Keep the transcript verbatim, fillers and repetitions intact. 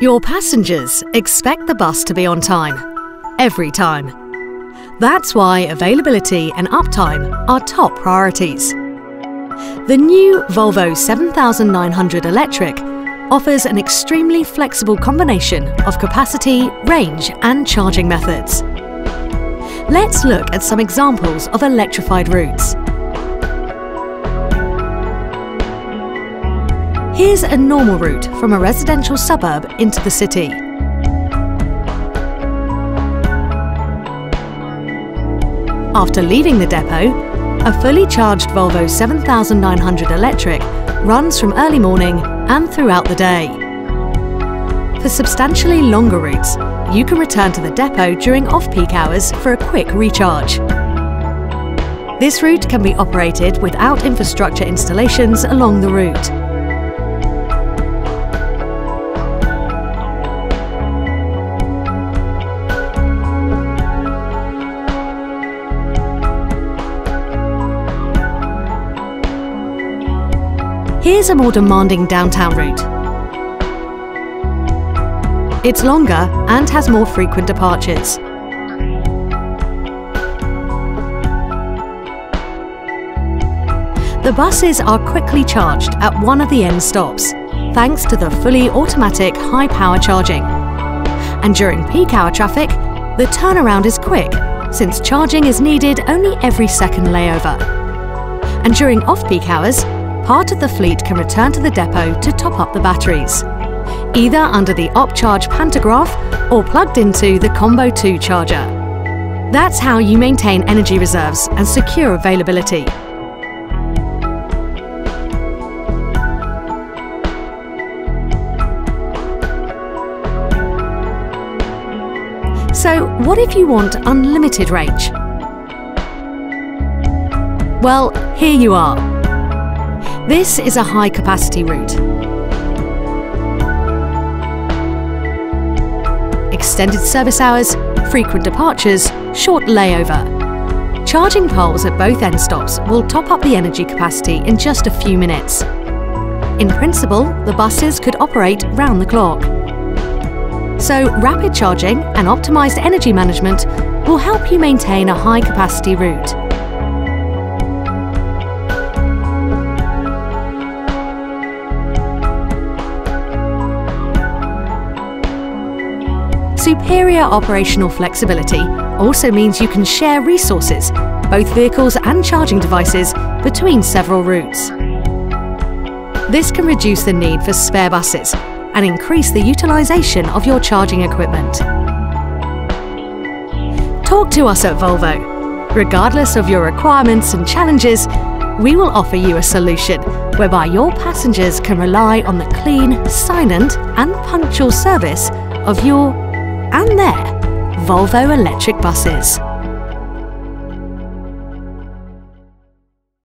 Your passengers expect the bus to be on time, every time. That's why availability and uptime are top priorities. The new Volvo seven thousand nine hundred Electric offers an extremely flexible combination of capacity, range and charging methods. Let's look at some examples of electrified routes. Here's a normal route from a residential suburb into the city. After leaving the depot, a fully charged Volvo seven thousand nine hundred Electric runs from early morning and throughout the day. For substantially longer routes, you can return to the depot during off-peak hours for a quick recharge. This route can be operated without infrastructure installations along the route. Here's a more demanding downtown route. It's longer and has more frequent departures. The buses are quickly charged at one of the end stops, thanks to the fully automatic high-power charging. And during peak hour traffic, the turnaround is quick, since charging is needed only every second layover. And during off-peak hours, part of the fleet can return to the depot to top up the batteries, either under the OpCharge pantograph or plugged into the Combo two charger. That's how you maintain energy reserves and secure availability. So, what if you want unlimited range? Well, here you are. This is a high-capacity route. Extended service hours, frequent departures, short layover. Charging poles at both end stops will top up the energy capacity in just a few minutes. In principle, the buses could operate round the clock. So rapid charging and optimised energy management will help you maintain a high-capacity route. Superior operational flexibility also means you can share resources, both vehicles and charging devices, between several routes. This can reduce the need for spare buses and increase the utilisation of your charging equipment. Talk to us at Volvo. Regardless of your requirements and challenges, we will offer you a solution whereby your passengers can rely on the clean, silent and punctual service of your and their Volvo electric buses.